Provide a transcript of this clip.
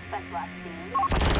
suspect last seen.